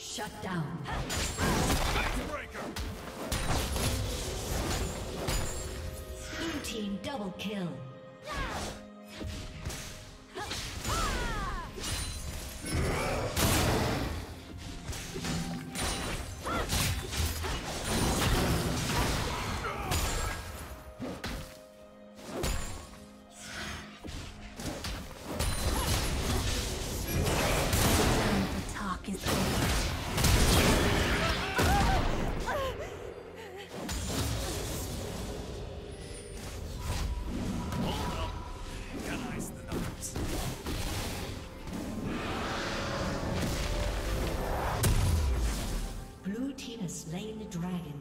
Shut down. Blue team double kill. Slain the dragon.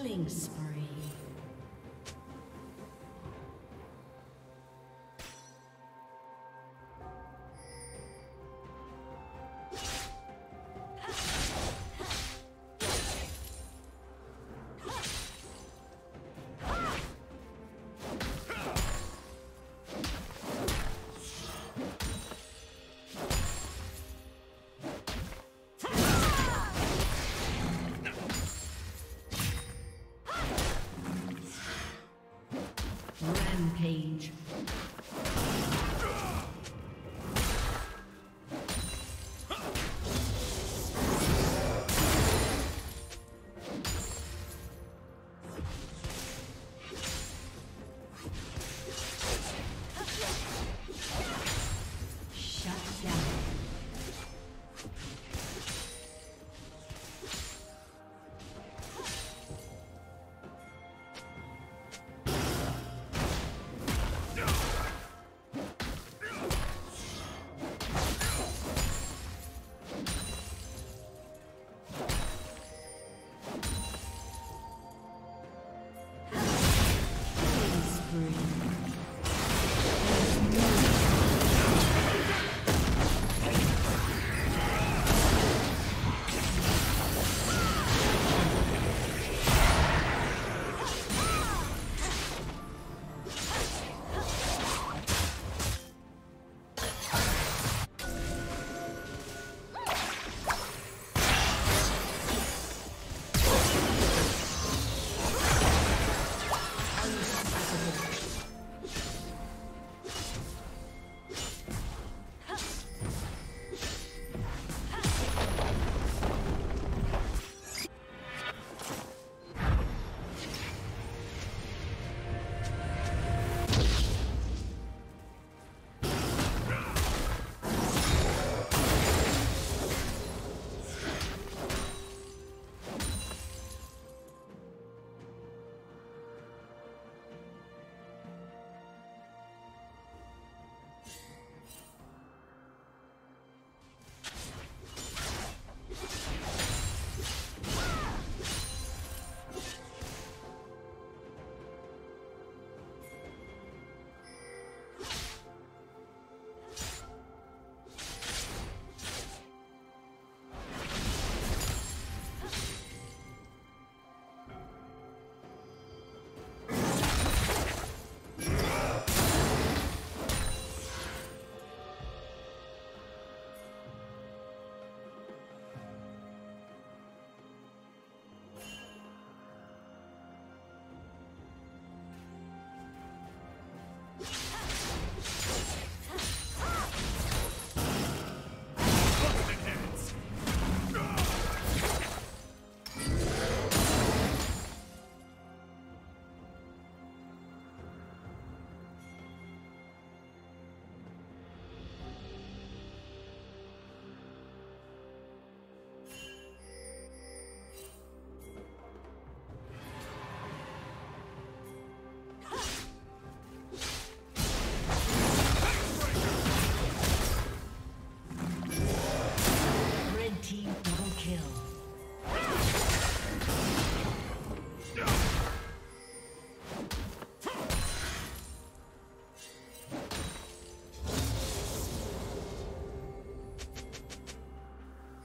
Killing spree. Rampage.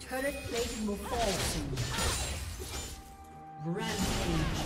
Turret plating will fall soon. Rampage.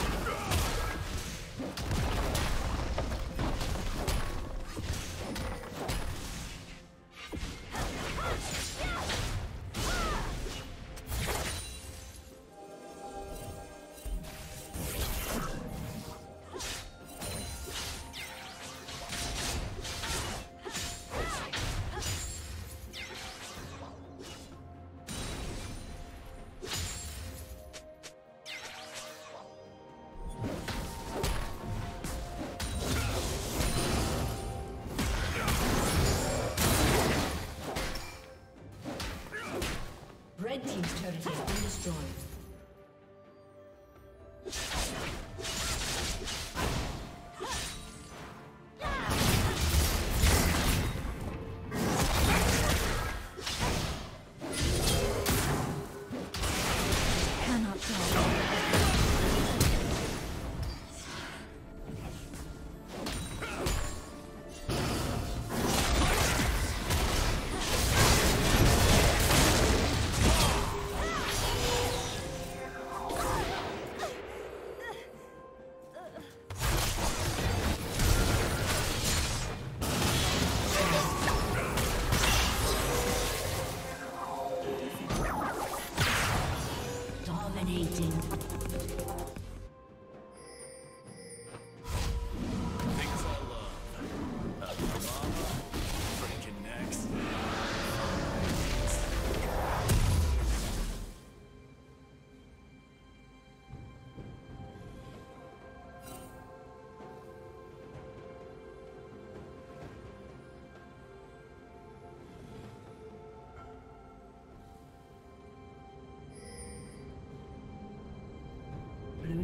Red team's turret has been destroyed. Blue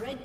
Red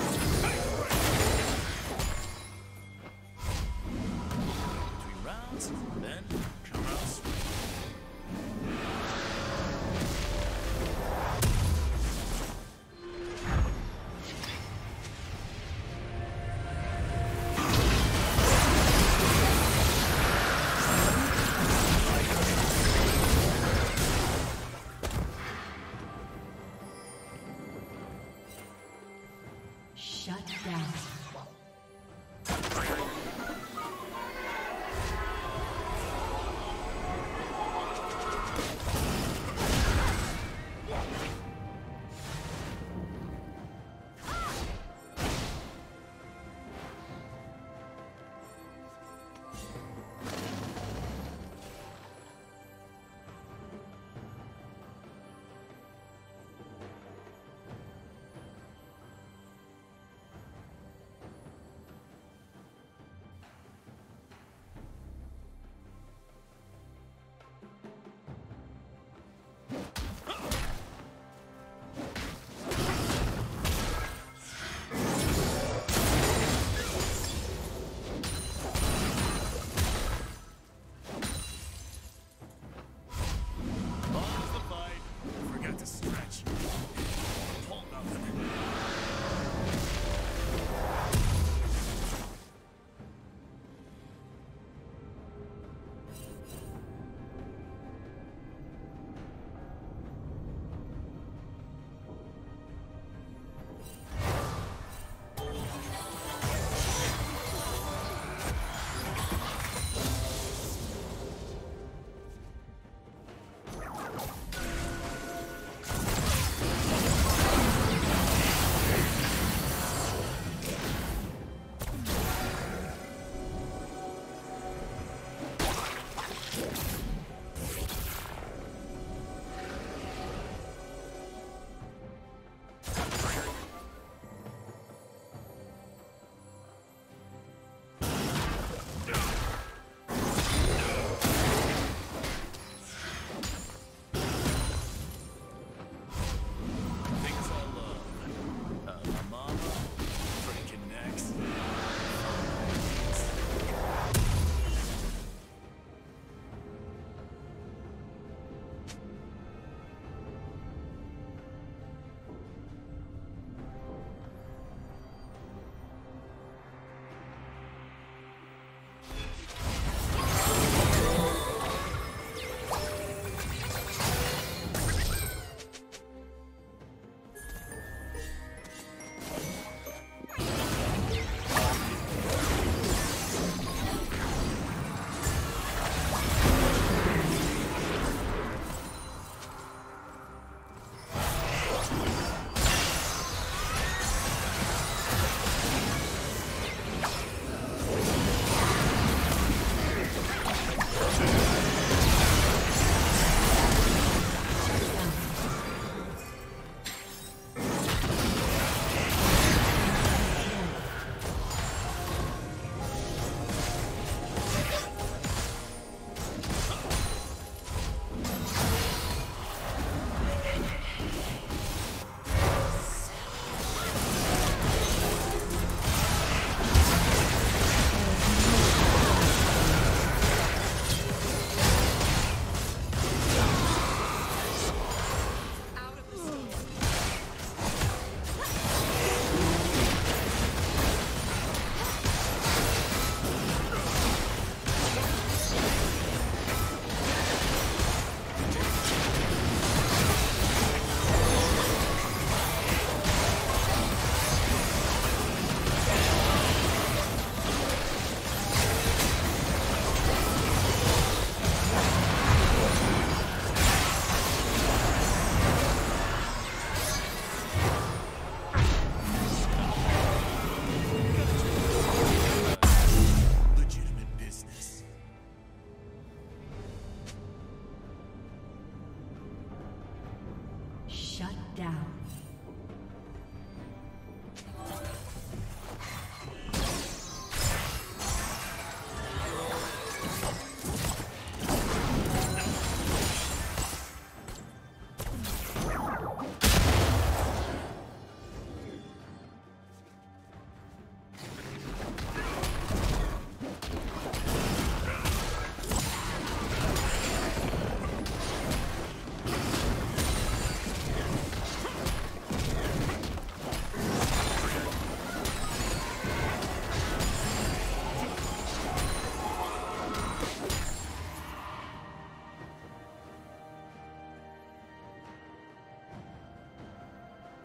rounds, then come out.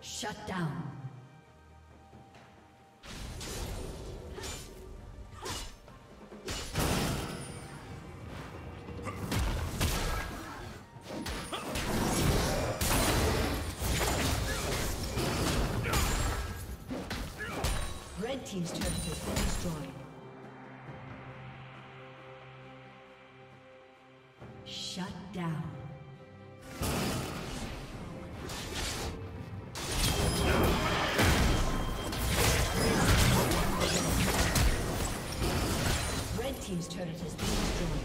Shut down. Red team's turret has been destroyed. Shut down. Team's turret has been destroyed.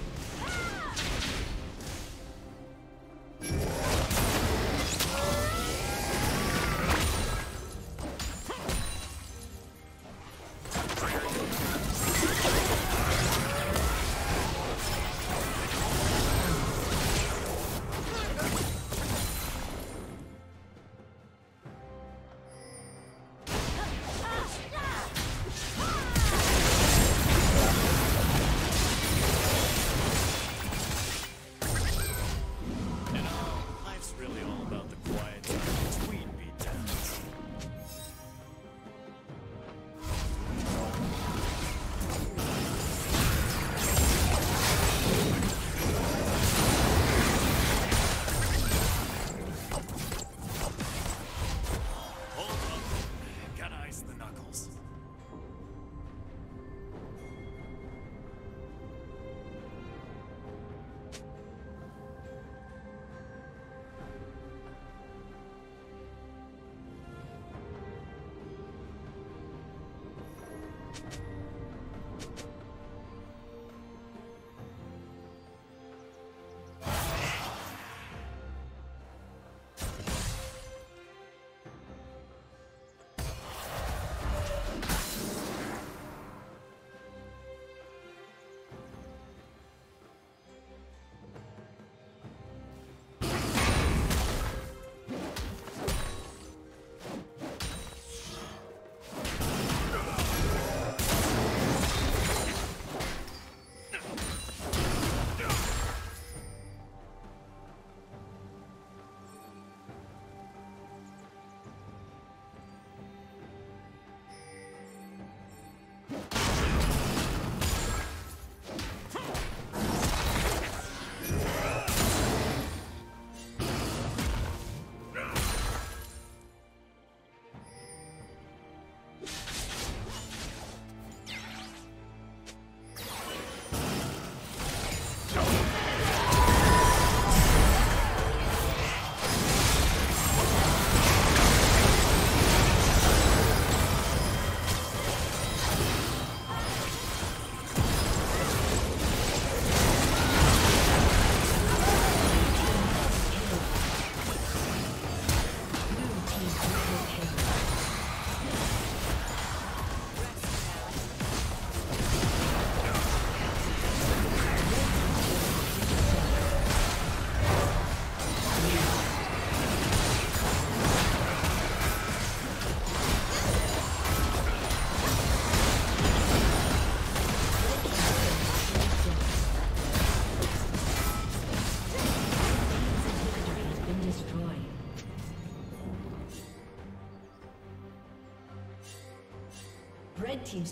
Red team's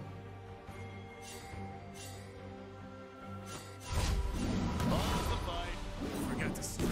Forget to stretch.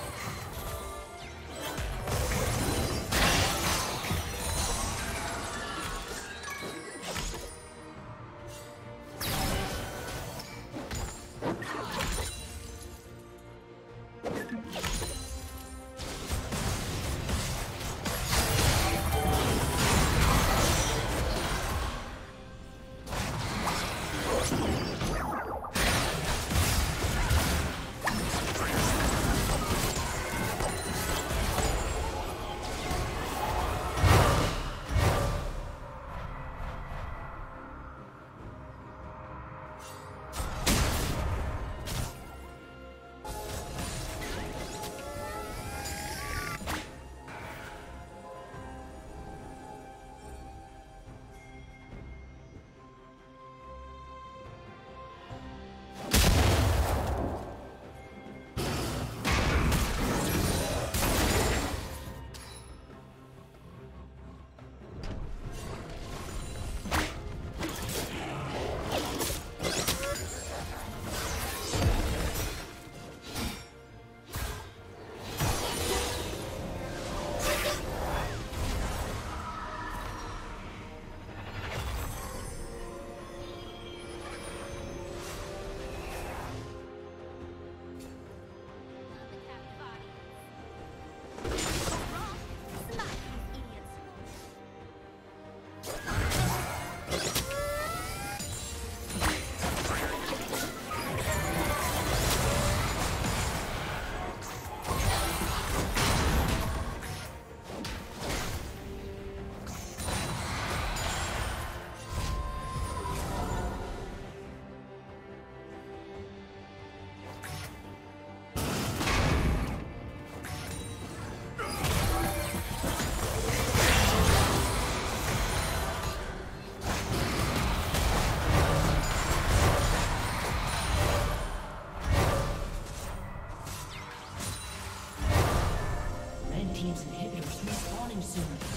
Teams and hitters respawning soon.